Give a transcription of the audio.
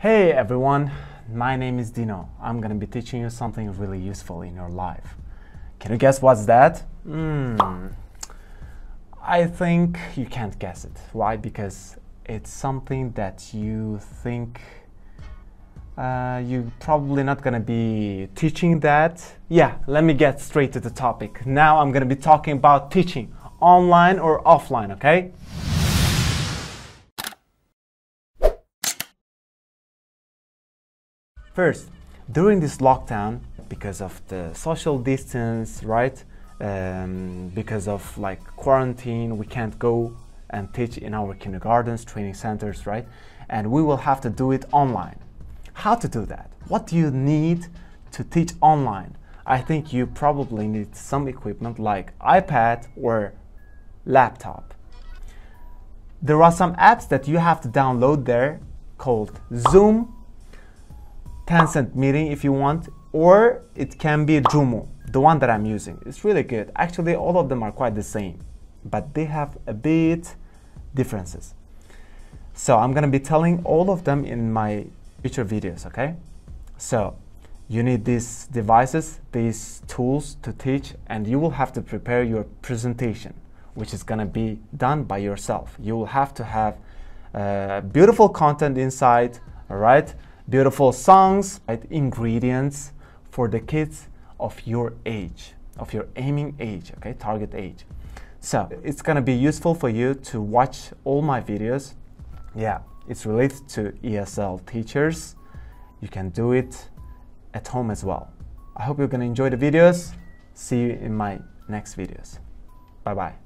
Hey everyone, my name is Dino. I'm gonna be teaching you something really useful in your life. Can you guess what's that? I think you can't guess it. Why? Because it's something that you think you're probably not gonna be teaching that. Yeah, let me get straight to the topic. Now I'm gonna be talking about teaching, online or offline, okay? First, during this lockdown, because of the social distance, right? Because of like quarantine, we can't go and teach in our kindergartens, training centers, right? And we will have to do it online. How to do that? What do you need to teach online? I think you probably need some equipment like iPad or laptop. There are some apps that you have to download there called Zoom, Tencent Meeting if you want, or it can be Jumo, the one that I'm using. It's really good. Actually, all of them are quite the same, but they have a bit differences. So I'm gonna be telling all of them in my future videos, okay? So you need these devices, these tools to teach, and you will have to prepare your presentation, which is gonna be done by yourself. You will have to have beautiful content inside, all right? Beautiful songs, right? Ingredients for the kids of your age, of your aiming age, okay, target age. So it's gonna be useful for you to watch all my videos. Yeah, it's related to ESL teachers. You can do it at home as well. I hope you're gonna enjoy the videos. See you in my next videos. Bye-bye.